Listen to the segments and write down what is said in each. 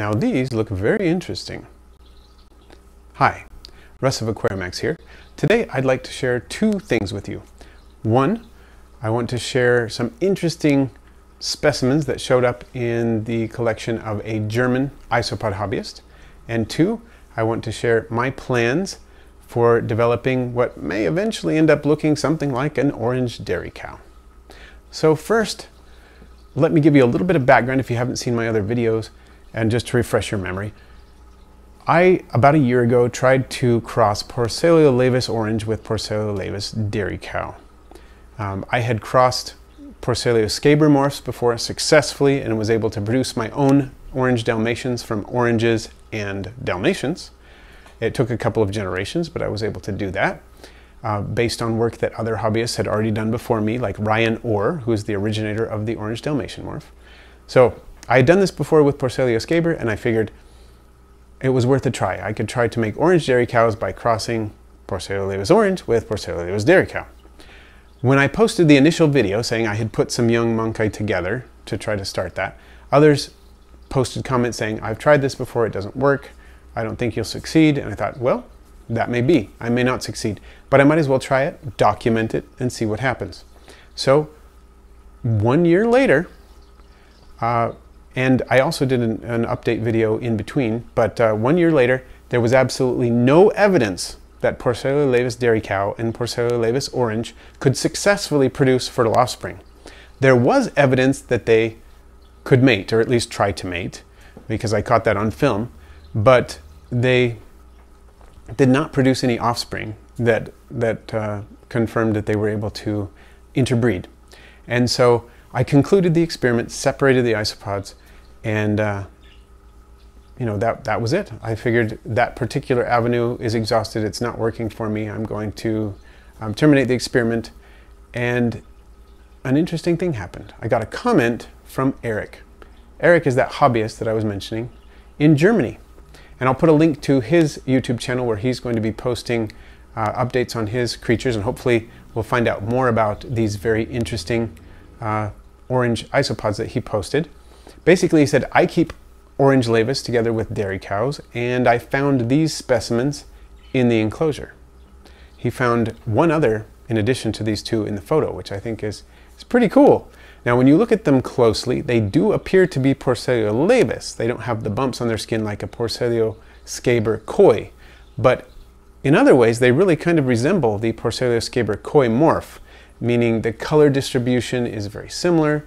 Now these look very interesting. Hi, Russ of Aquarimax here. Today I'd like to share two things with you. One, I want to share some interesting specimens that showed up in the collection of a German isopod hobbyist. And two, I want to share my plans for developing what may eventually end up looking something like an orange dairy cow. So first, let me give you a little bit of background if you haven't seen my other videos, and just to refresh your memory. I, about a year ago, tried to cross Porcellio laevis orange with Porcellio laevis dairy cow. I had crossed Porcellio scaber morphs before successfully and was able to produce my own orange Dalmatians from oranges and Dalmatians. It took a couple of generations, but I was able to do that based on work that other hobbyists had already done before me, like Ryan Orr, who is the originator of the orange Dalmatian morph. So I had done this before with Porcellio scaber, and I figured it was worth a try. I could try to make orange dairy cows by crossing Porcellio laevis orange with Porcellio laevis dairy cow. When I posted the initial video saying I had put some young monkai together to try to start that, others posted comments saying, I've tried this before, it doesn't work. I don't think you'll succeed. And I thought, well, that may be. I may not succeed, but I might as well try it, document it, and see what happens. So 1 year later, and I also did an update video in between, but 1 year later, there was absolutely no evidence that Porcellio laevis dairy cow and Porcellio laevis orange could successfully produce fertile offspring. There was evidence that they could mate, or at least try to mate, because I caught that on film, but they did not produce any offspring that confirmed that they were able to interbreed. And so I concluded the experiment, separated the isopods, and you know, that was it. I figured that particular avenue is exhausted. It's not working for me. I'm going to terminate the experiment. And an interesting thing happened. I got a comment from Eric. Eric is that hobbyist that I was mentioning in Germany. And I'll put a link to his YouTube channel where he's going to be posting updates on his creatures. And hopefully we'll find out more about these very interesting orange isopods that he posted. Basically, he said, I keep orange laevis together with dairy cows, and I found these specimens in the enclosure. He found one other in addition to these two in the photo, which I think is pretty cool. Now, when you look at them closely, they do appear to be Porcellio laevis. They don't have the bumps on their skin like a Porcellio scaber koi, but in other ways, they really kind of resemble the Porcellio scaber koi morph, meaning the color distribution is very similar,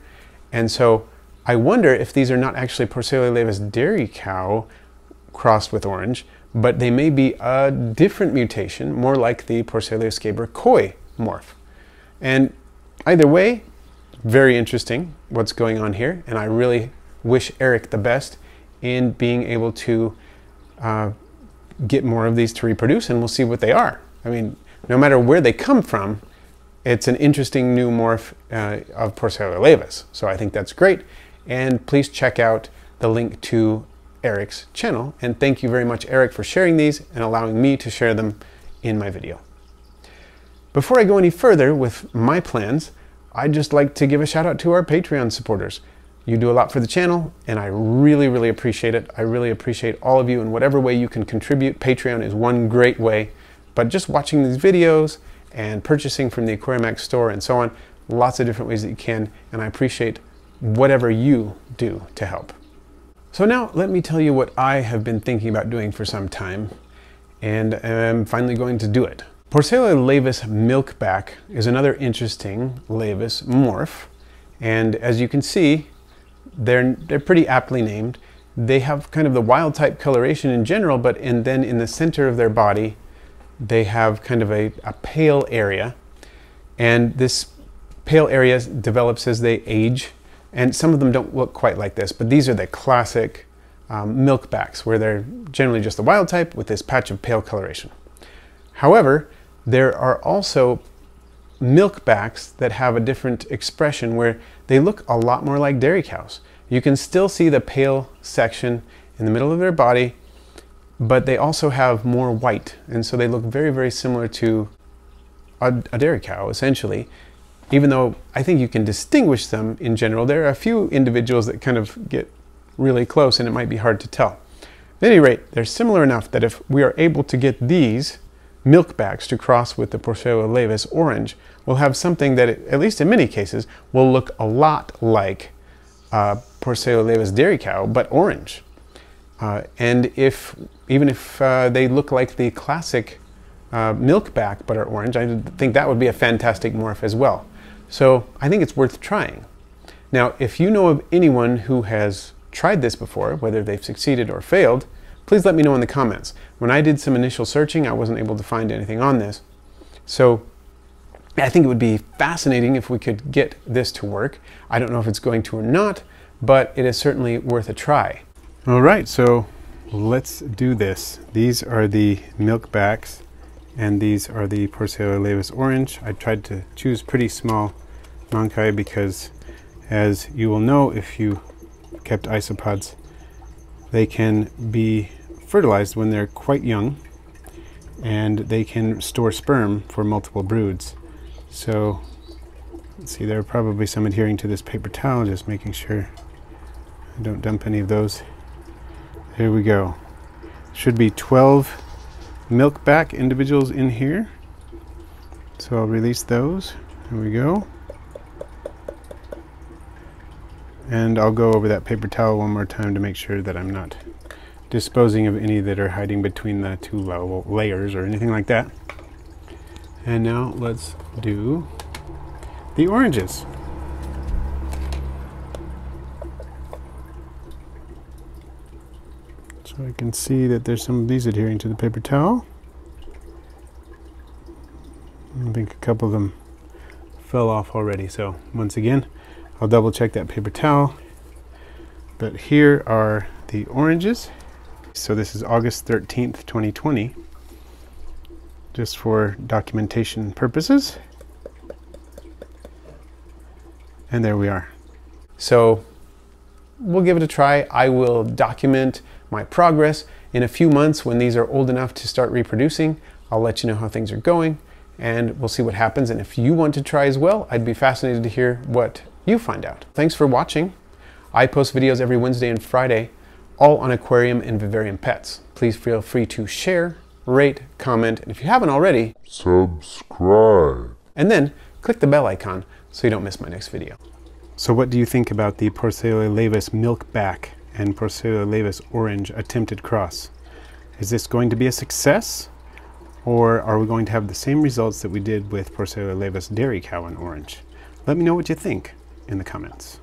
and so I wonder if these are not actually Porcellio laevis dairy cow crossed with orange, but they may be a different mutation, more like the Porcellio scaber koi morph. And either way, very interesting what's going on here, and I really wish Eric the best in being able to get more of these to reproduce, and we'll see what they are. I mean, no matter where they come from, it's an interesting new morph of Porcellio laevis, so I think that's great. And please check out the link to Eric's channel. And thank you very much, Eric, for sharing these and allowing me to share them in my video. Before I go any further with my plans, I'd just like to give a shout out to our Patreon supporters. You do a lot for the channel, and I really, really appreciate it. I really appreciate all of you in whatever way you can contribute. Patreon is one great way, but just watching these videos and purchasing from the Aquarimax store and so on, lots of different ways that you can, and I appreciate whatever you do to help. So now let me tell you what I have been thinking about doing for some time, and I'm finally going to do it. Porcellio laevis Milkback is another interesting laevis morph, and as you can see, they're pretty aptly named. They have kind of the wild type coloration in general, but then in the center of their body, they have kind of a pale area, and this pale area develops as they age. And some of them don't look quite like this, but these are the classic milkbacks, where they're generally just the wild type with this patch of pale coloration. However, there are also milkbacks that have a different expression, where they look a lot more like dairy cows. You can still see the pale section in the middle of their body, but they also have more white, and so they look very, very similar to a dairy cow, essentially. Even though I think you can distinguish them in general, there are a few individuals that kind of get really close and it might be hard to tell. At any rate, they're similar enough that if we are able to get these Milkbacks to cross with the Porcellio laevis orange, we'll have something that, at least in many cases, will look a lot like Porcellio laevis Dairy Cow, but orange. And even if they look like the classic Milkback but are orange, I think that would be a fantastic morph as well. So I think it's worth trying. Now, if you know of anyone who has tried this before, whether they've succeeded or failed, please let me know in the comments. When I did some initial searching, I wasn't able to find anything on this. So I think it would be fascinating if we could get this to work. I don't know if it's going to or not, but it is certainly worth a try. All right, so let's do this. These are the Milkbacks, and these are the Porcellio laevis orange. I tried to choose pretty small mankai because, as you will know if you kept isopods, they can be fertilized when they're quite young, and they can store sperm for multiple broods. So, let's see, there are probably some adhering to this paper towel, just making sure I don't dump any of those. Here we go. Should be 12 Milkback individuals in here. So I'll release those. There we go. And I'll go over that paper towel one more time to make sure that I'm not disposing of any that are hiding between the two layers or anything like that. And now let's do the oranges. So I can see that there's some of these adhering to the paper towel. I think a couple of them fell off already, so once again, I'll double check that paper towel. But here are the oranges. So this is August 13th, 2020, just for documentation purposes. And there we are. So we'll give it a try. I will document my progress. In a few months, when these are old enough to start reproducing, I'll let you know how things are going, and we'll see what happens. And if you want to try as well, I'd be fascinated to hear what you find out. Thanks for watching. I post videos every Wednesday and Friday, all on aquarium and vivarium pets. Please feel free to share, rate, comment, and if you haven't already, subscribe. And then click the bell icon so you don't miss my next video. So what do you think about the Porcellio laevis Milkback and Porcellio laevis orange attempted cross? Is this going to be a success? Or are we going to have the same results that we did with Porcellio laevis Dairy Cow and orange? Let me know what you think in the comments.